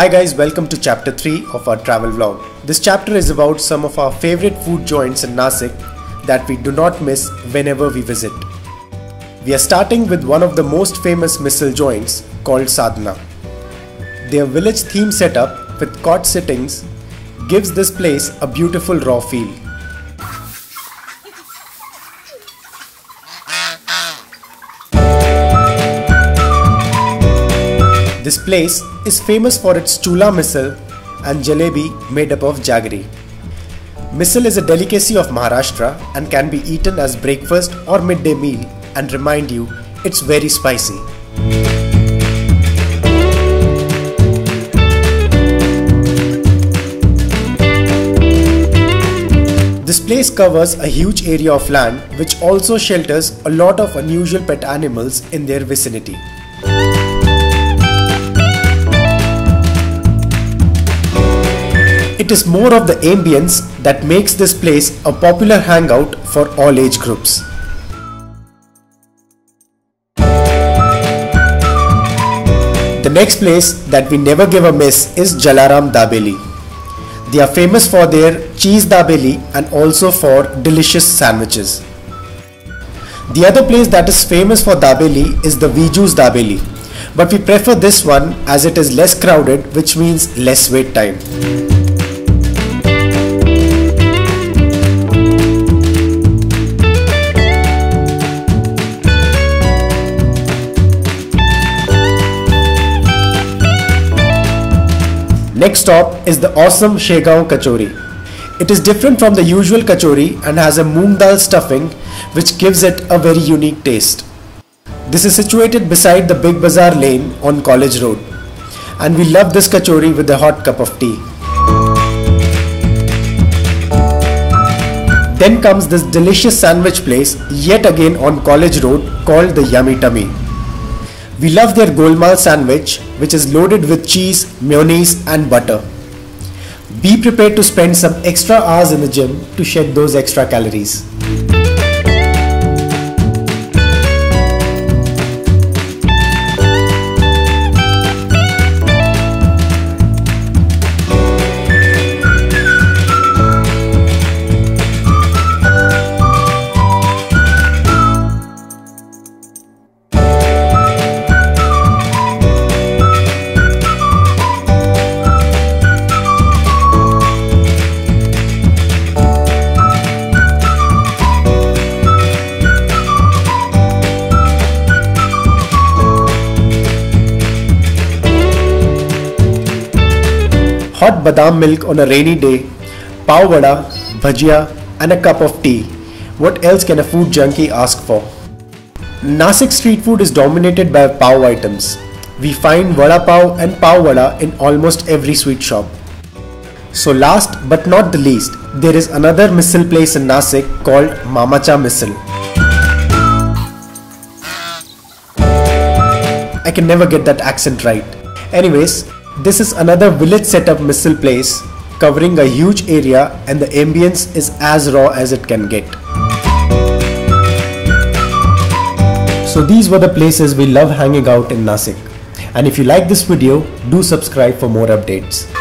Hi guys, welcome to chapter 3 of our travel vlog. This chapter is about some of our favorite food joints in Nashik that we do not miss whenever we visit. We are starting with one of the most famous misal joints called Sadhana. Their village theme setup with cot sittings gives this place a beautiful raw feel. This place is famous for its Chulha Misal and jalebi made up of jaggery. Misal is a delicacy of Maharashtra and can be eaten as breakfast or midday meal, and remind you, it's very spicy. This place covers a huge area of land which also shelters a lot of unusual pet animals in their vicinity. It is more of the ambience that makes this place a popular hangout for all age groups. The next place that we never give a miss is Jalaram Dabeli. They are famous for their cheese dabeli and also for delicious sandwiches. The other place that is famous for dabeli is the Vijju's Dabeli, but we prefer this one as it is less crowded, which means less wait time. Next stop is the awesome Shegaon Kachori. It is different from the usual kachori and has a moong dal stuffing which gives it a very unique taste. This is situated beside the Big Bazaar lane on College Road, and we love this kachori with a hot cup of tea. Then comes this delicious sandwich place yet again on College Road called the Yummy Tummy. We love their Golmaal sandwich, which is loaded with cheese, mayonnaise and butter. Be prepared to spend some extra hours in the gym to shed those extra calories. Hot badam milk on a rainy day, pav vada, bhajiya and a cup of tea. What else can a food junkie ask for? Nashik street food is dominated by pav items. We find vada pav and pav vada in almost every sweet shop. So last but not the least, there is another misal place in Nashik called Mamacha Misal. I can never get that accent right. Anyways, this is another village setup misal place covering a huge area, and the ambience is as raw as it can get. So these were the places we love hanging out in Nashik. And if you like this video, do subscribe for more updates.